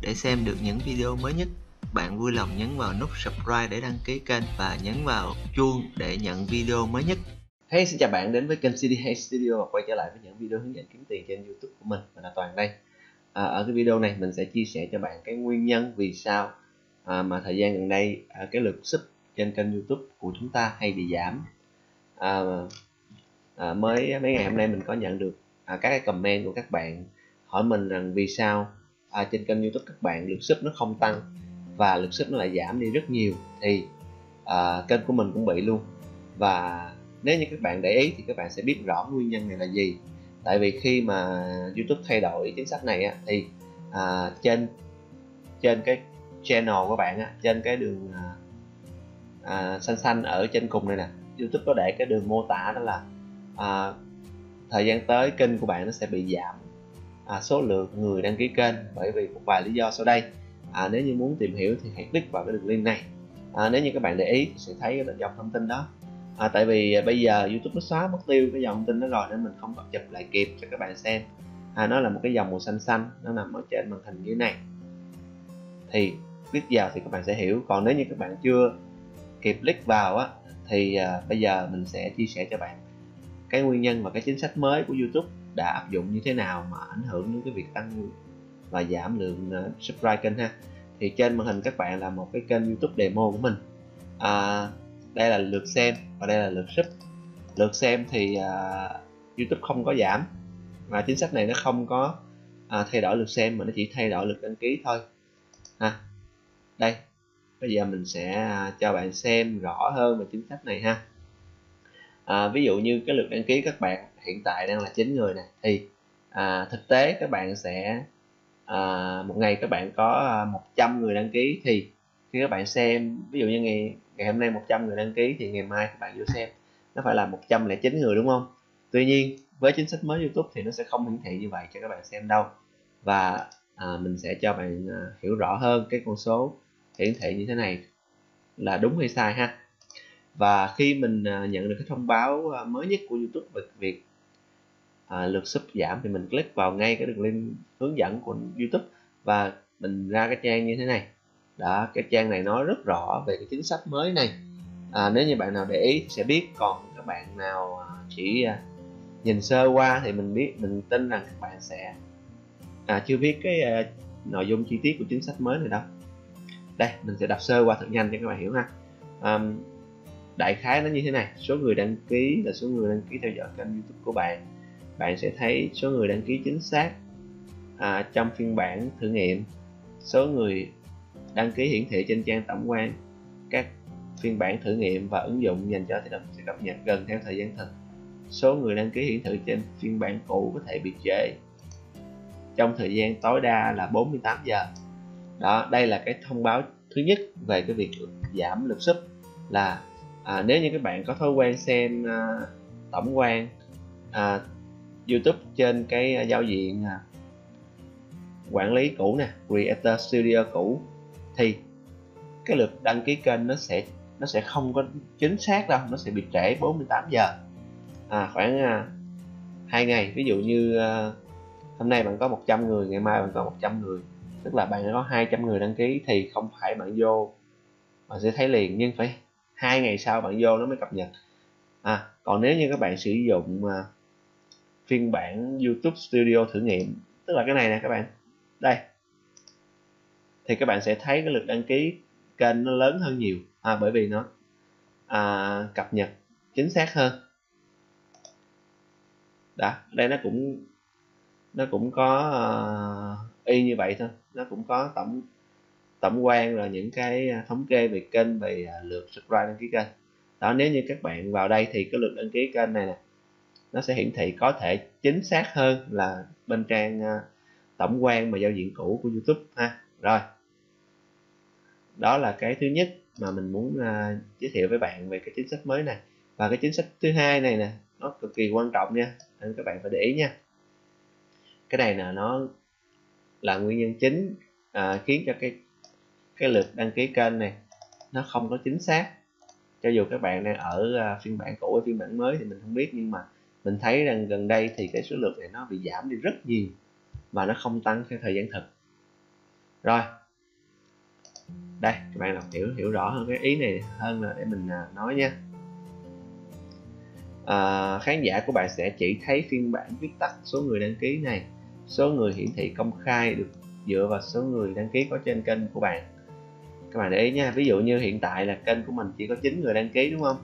Để xem được những video mới nhất, bạn vui lòng nhấn vào nút subscribe để đăng ký kênh và nhấn vào chuông để nhận video mới nhất. Hey, xin chào bạn đến với kênh CD HAY Studio và quay trở lại với những video hướng dẫn kiếm tiền trên YouTube của mình là Toàn đây. Ở cái video này mình sẽ chia sẻ cho bạn cái nguyên nhân vì sao mà thời gian gần đây cái lượt sub trên kênh YouTube của chúng ta hay bị giảm. Mới mấy ngày hôm nay mình có nhận được các cái comment của các bạn hỏi mình rằng vì sao trên kênh YouTube các bạn lượt sub nó không tăng và lượt sub nó lại giảm đi rất nhiều, thì kênh của mình cũng bị luôn. Và nếu như các bạn để ý thì các bạn sẽ biết rõ nguyên nhân này là gì. Tại vì khi mà YouTube thay đổi chính sách này thì trên cái channel của bạn, trên cái đường xanh xanh ở trên cùng này nè, YouTube có để cái đường mô tả đó là thời gian tới kênh của bạn nó sẽ bị giảm số lượng người đăng ký kênh bởi vì một vài lý do sau đây. Nếu như muốn tìm hiểu thì hãy click vào cái đường link này. Nếu như các bạn để ý thì sẽ thấy cái dòng thông tin đó. Tại vì bây giờ YouTube nó xóa mất tiêu cái dòng thông tin đó rồi nên mình không có chụp lại kịp cho các bạn xem. Nó là một cái dòng màu xanh xanh, nó nằm ở trên màn hình như thế này, thì click vào thì các bạn sẽ hiểu. Còn nếu như các bạn chưa kịp click vào thì bây giờ mình sẽ chia sẻ cho bạn cái nguyên nhân và cái chính sách mới của YouTube đã áp dụng như thế nào mà ảnh hưởng đến cái việc tăng và giảm lượng subscribe kênh ha. Thì trên màn hình các bạn là một cái kênh YouTube demo của mình. Đây là lượt xem và đây là lượt sub. Lượt xem thì YouTube không có giảm, mà chính sách này nó không có thay đổi lượt xem mà nó chỉ thay đổi lượt đăng ký thôi. Đây, bây giờ mình sẽ cho bạn xem rõ hơn về chính sách này ha. Ví dụ như cái lượt đăng ký các bạn hiện tại đang là 9 người này, thì thực tế các bạn sẽ một ngày các bạn có 100 người đăng ký, thì khi các bạn xem, ví dụ như ngày hôm nay 100 người đăng ký thì ngày mai các bạn vô xem nó phải là 109 người, đúng không? Tuy nhiên với chính sách mới YouTube thì nó sẽ không hiển thị như vậy cho các bạn xem đâu. Và mình sẽ cho bạn hiểu rõ hơn cái con số hiển thị như thế này là đúng hay sai ha. Và khi mình nhận được cái thông báo mới nhất của YouTube về việc lượt sub giảm thì mình click vào ngay cái đường link hướng dẫn của YouTube và mình ra cái trang như thế này. Đó, cái trang này nói rất rõ về cái chính sách mới này. Nếu như bạn nào để ý sẽ biết, còn các bạn nào chỉ nhìn sơ qua thì mình tin rằng các bạn sẽ chưa biết cái nội dung chi tiết của chính sách mới này đâu. Đây, mình sẽ đọc sơ qua thật nhanh cho các bạn hiểu ha. Đại khái nó như thế này: số người đăng ký là số người đăng ký theo dõi kênh YouTube của bạn. Bạn sẽ thấy số người đăng ký chính xác trong phiên bản thử nghiệm, số người đăng ký hiển thị trên trang tổng quan, các phiên bản thử nghiệm và ứng dụng dành cho sự cập nhật gần theo thời gian thực. Số người đăng ký hiển thị trên phiên bản cũ có thể bị trễ trong thời gian tối đa là 48 giờ. Đó, đây là cái thông báo thứ nhất về cái việc giảm lượt sub, là nếu như các bạn có thói quen xem tổng quan YouTube trên cái giao diện quản lý cũ nè, Creator Studio cũ, thì cái lượt đăng ký kênh nó sẽ không có chính xác đâu, nó sẽ bị trễ 48 giờ, khoảng 2 ngày. Ví dụ như hôm nay bạn có 100 người, ngày mai bạn có 100 người, tức là bạn đã có 200 người đăng ký, thì không phải bạn vô bạn sẽ thấy liền, nhưng phải 2 ngày sau bạn vô nó mới cập nhật. Còn nếu như các bạn sử dụng phiên bản YouTube Studio thử nghiệm, tức là cái này nè các bạn, đây, thì các bạn sẽ thấy cái lượt đăng ký kênh nó lớn hơn nhiều, bởi vì nó cập nhật chính xác hơn. Đó, đây nó cũng có y như vậy thôi, nó cũng có tổng quan rồi những cái thống kê về kênh, về lượt subscribe đăng ký kênh. Đó, nếu như các bạn vào đây thì cái lượt đăng ký kênh này nè, nó sẽ hiển thị có thể chính xác hơn là bên trang tổng quan mà giao diện cũ của YouTube ha. Rồi, đó là cái thứ nhất mà mình muốn giới thiệu với bạn về cái chính sách mới này. Và cái chính sách thứ hai này nè, nó cực kỳ quan trọng nha, nên các bạn phải để ý nha. Cái này là nó là nguyên nhân chính khiến cho cái lượt đăng ký kênh này nó không có chính xác. Cho dù các bạn đang ở phiên bản cũ hay phiên bản mới thì mình không biết, nhưng mà mình thấy rằng gần đây thì cái số lượng này nó bị giảm đi rất nhiều mà nó không tăng theo thời gian thực. Rồi đây các bạn nào hiểu rõ hơn cái ý này hơn là để mình nói nha. Khán giả của bạn sẽ chỉ thấy phiên bản viết tắt số người đăng ký này. Số người hiển thị công khai được dựa vào số người đăng ký có trên kênh của bạn. Các bạn để ý nha, ví dụ như hiện tại là kênh của mình chỉ có 9 người đăng ký đúng không?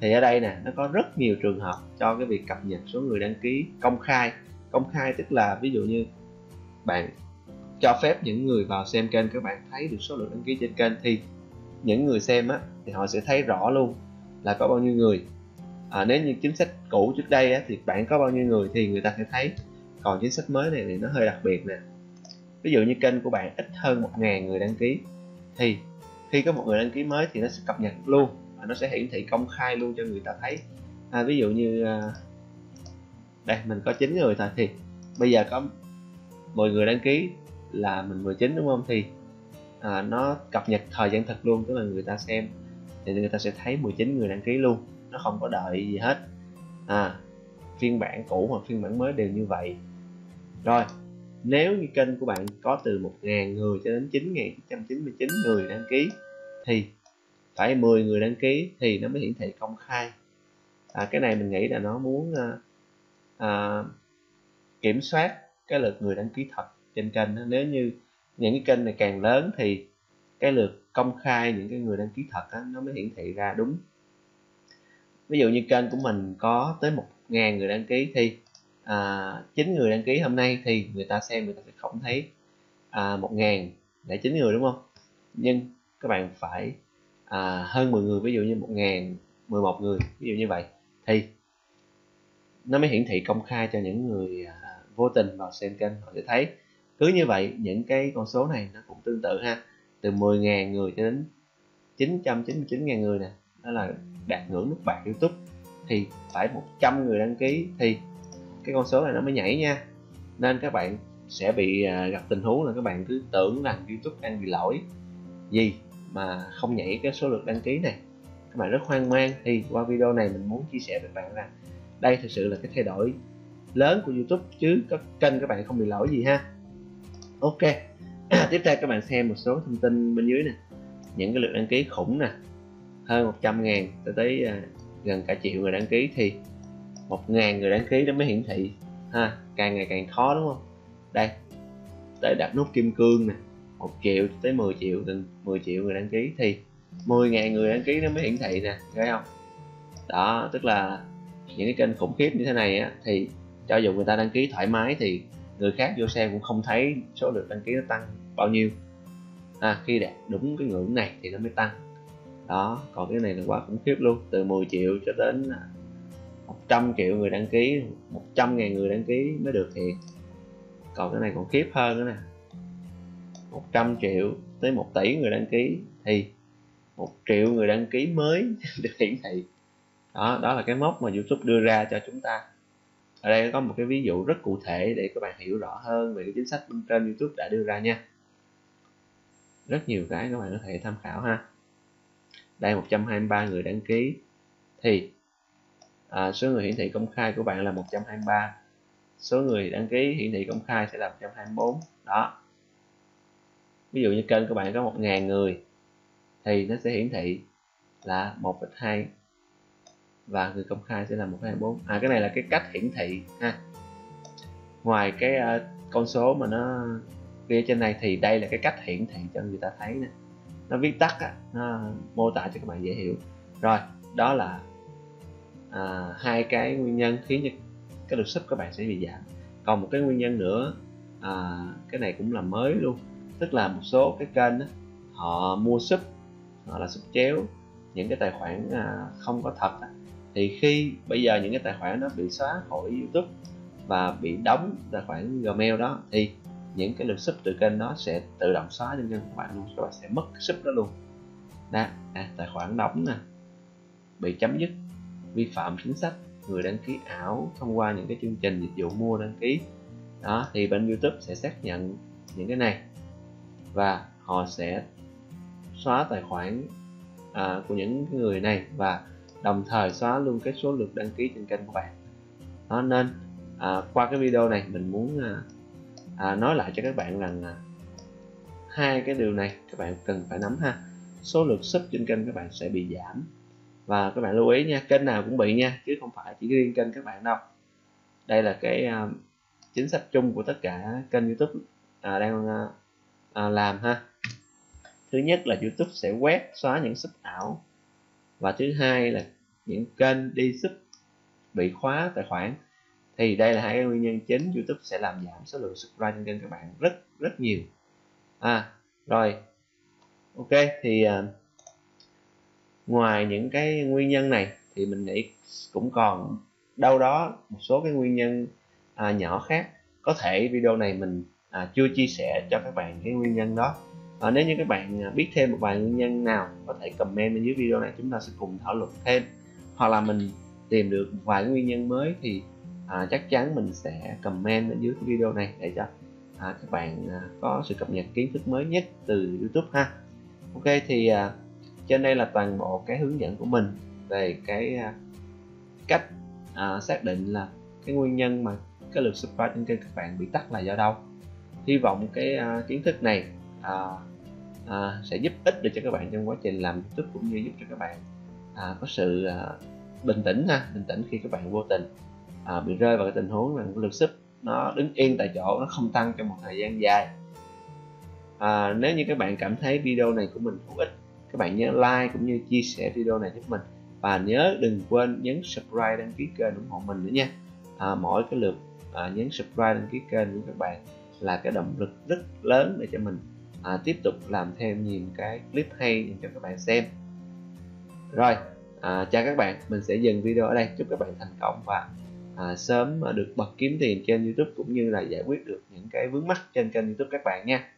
Thì ở đây nè, nó có rất nhiều trường hợp cho cái việc cập nhật số người đăng ký công khai. Công khai tức là ví dụ như bạn cho phép những người vào xem kênh các bạn thấy được số lượng đăng ký trên kênh, thì những người xem á, thì họ sẽ thấy rõ luôn là có bao nhiêu người. Nếu như chính sách cũ trước đây á, thì bạn có bao nhiêu người thì người ta sẽ thấy. Còn chính sách mới này thì nó hơi đặc biệt nè. Ví dụ như kênh của bạn ít hơn 1.000 người đăng ký, thì khi có một người đăng ký mới thì nó sẽ cập nhật luôn và nó sẽ hiển thị công khai luôn cho người ta thấy. Ví dụ như đây mình có 9 người thôi, thì bây giờ có 10 người đăng ký là mình 19 đúng không, thì nó cập nhật thời gian thật luôn, tức là người ta xem thì người ta sẽ thấy 19 người đăng ký luôn, nó không có đợi gì hết. Phiên bản cũ hoặc phiên bản mới đều như vậy. Rồi nếu như kênh của bạn có từ 1.000 người cho đến 9.999 người đăng ký, thì phải 10 người đăng ký thì nó mới hiển thị công khai. Cái này mình nghĩ là nó muốn kiểm soát cái lượt người đăng ký thật trên kênh đó. Nếu như những cái kênh này càng lớn thì cái lượt công khai những cái người đăng ký thật đó, nó mới hiển thị ra đúng. Ví dụ như kênh của mình có tới 1.000 người đăng ký, thì 9 người đăng ký hôm nay thì người ta xem người ta sẽ không thấy 1.009 người đúng không? Nhưng các bạn phải hơn 10 người, ví dụ như 1.011 người, ví dụ như vậy, thì nó mới hiển thị công khai cho những người vô tình vào xem kênh họ sẽ thấy. Cứ như vậy những cái con số này nó cũng tương tự ha, từ 10.000 người cho đến 999.000 người nè, đó là đạt ngưỡng nút bạc YouTube, thì phải 100 người đăng ký thì cái con số này nó mới nhảy nha. Nên các bạn sẽ bị gặp tình huống là các bạn cứ tưởng rằng YouTube đang bị lỗi gì mà không nhảy cái số lượt đăng ký này, các bạn rất hoang mang. Thì qua video này mình muốn chia sẻ với bạn rằng đây thực sự là cái thay đổi lớn của YouTube, chứ các kênh các bạn không bị lỗi gì ha. Ok. Tiếp theo các bạn xem một số thông tin bên dưới nè, những cái lượt đăng ký khủng nè, hơn 100.000 tới gần cả triệu người đăng ký, thì 1.000 người đăng ký nó mới hiển thị ha, càng ngày càng khó đúng không? Đây tới đặt nút kim cương nè, 1 triệu tới 10 triệu, gần 10 triệu người đăng ký thì 10.000 người đăng ký nó mới hiển thị nè, thấy không? Đó, tức là những cái kênh khủng khiếp như thế này á, thì cho dù người ta đăng ký thoải mái thì người khác vô xem cũng không thấy số lượng đăng ký nó tăng bao nhiêu. Khi đạt đúng cái ngưỡng này thì nó mới tăng. Đó, còn cái này là quá khủng khiếp luôn, từ 10 triệu cho đến 100 triệu người đăng ký, 100.000 người đăng ký mới được hiện. Còn cái này còn khiếp hơn nữa nè, 100 triệu tới 1 tỷ người đăng ký thì 1 triệu người đăng ký mới được hiển thị. Đó là cái mốc mà YouTube đưa ra cho chúng ta. Ở đây có một cái ví dụ rất cụ thể để các bạn hiểu rõ hơn về cái chính sách bên trên YouTube đã đưa ra nha. Rất nhiều cái các bạn có thể tham khảo ha. Đây 123 người đăng ký thì số người hiển thị công khai của bạn là 123, số người đăng ký hiển thị công khai sẽ là 124. Đó, ví dụ như kênh của bạn có 1.000 người thì nó sẽ hiển thị là 1,2 và người công khai sẽ là 124. Cái này là cái cách hiển thị ha. Ngoài cái con số mà nó ghi trên này thì đây là cái cách hiển thị cho người ta thấy nè, nó viết tắt nó mô tả cho các bạn dễ hiểu. Rồi đó là hai cái nguyên nhân khiến cho cái lượt sub các bạn sẽ bị giảm. Còn một cái nguyên nhân nữa, cái này cũng là mới luôn, tức là một số cái kênh đó, họ mua sub hoặc là sub chéo những cái tài khoản không có thật. Thì khi bây giờ những cái tài khoản nó bị xóa khỏi YouTube và bị đóng tài khoản Gmail đó, thì những cái lượt sub từ kênh đó sẽ tự động xóa trên kênh của bạn luôn, các bạn sẽ mất cái sub đó luôn. Đó, tài khoản đóng nè, bị chấm dứt, vi phạm chính sách, người đăng ký ảo thông qua những cái chương trình dịch vụ mua đăng ký. Đó, thì bên YouTube sẽ xác nhận những cái này và họ sẽ xóa tài khoản của những người này và đồng thời xóa luôn cái số lượt đăng ký trên kênh của bạn. Đó, nên qua cái video này mình muốn nói lại cho các bạn rằng hai cái điều này các bạn cần phải nắm ha. Số lượt sub trên kênh các bạn sẽ bị giảm, và các bạn lưu ý nha, kênh nào cũng bị nha, chứ không phải chỉ riêng kênh các bạn đâu. Đây là cái chính sách chung của tất cả kênh YouTube đang làm ha. Thứ nhất là YouTube sẽ quét xóa những sub ảo, và thứ hai là những kênh đi sub bị khóa tài khoản. Thì đây là hai cái nguyên nhân chính YouTube sẽ làm giảm số lượng subscribe trên kênh các bạn rất nhiều. Rồi, ok, thì ngoài những cái nguyên nhân này thì mình nghĩ cũng còn đâu đó một số cái nguyên nhân nhỏ khác. Có thể video này mình chưa chia sẻ cho các bạn cái nguyên nhân đó. Nếu như các bạn biết thêm một vài nguyên nhân nào, có thể comment bên dưới video này, chúng ta sẽ cùng thảo luận thêm. Hoặc là mình tìm được một vài nguyên nhân mới thì chắc chắn mình sẽ comment bên dưới cái video này để cho các bạn có sự cập nhật kiến thức mới nhất từ YouTube ha. Ok, thì trên đây là toàn bộ cái hướng dẫn của mình về cái cách xác định là cái nguyên nhân mà cái lượt subscribe trên kênh các bạn bị tắt là do đâu. Hy vọng cái kiến thức này sẽ giúp ích được cho các bạn trong quá trình làm YouTube, cũng như giúp cho các bạn có sự bình tĩnh ha, bình tĩnh khi các bạn vô tình bị rơi vào cái tình huống là lượt sub nó đứng yên tại chỗ, nó không tăng trong một thời gian dài. Nếu như các bạn cảm thấy video này của mình hữu ích, các bạn nhớ like cũng như chia sẻ video này giúp mình, và nhớ đừng quên nhấn subscribe, đăng ký kênh ủng hộ mình nữa nha. Mỗi cái lượt nhấn subscribe, đăng ký kênh của các bạn là cái động lực rất lớn để cho mình tiếp tục làm thêm nhiều cái clip hay dành cho các bạn xem. Rồi, chào các bạn, mình sẽ dừng video ở đây. Chúc các bạn thành công và sớm được bật kiếm tiền trên YouTube, cũng như là giải quyết được những cái vướng mắc trên kênh YouTube các bạn nha.